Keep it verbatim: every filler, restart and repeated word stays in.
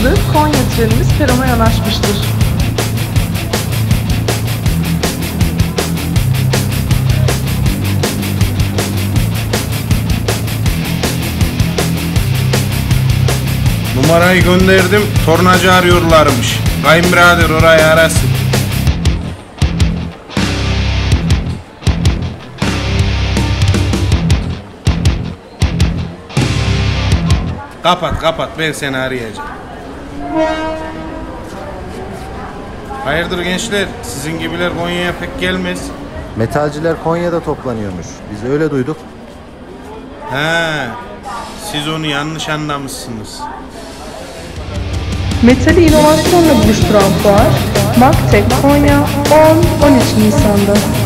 hızlı Konya trenimiz Kerem'e yanaşmıştır. Numarayı gönderdim, tornacı arıyorlarmış. Kayınbirader orayı arasın. Kapat kapat, ben seni arayacağım. Hayırdır gençler, sizin gibiler Konya'ya pek gelmez. Metalciler Konya'da toplanıyormuş, biz öyle duyduk. He, siz onu yanlış anlamışsınız. Metali inovasyonla buluşturan fuar Maktek Konya on on üç Nisan'da.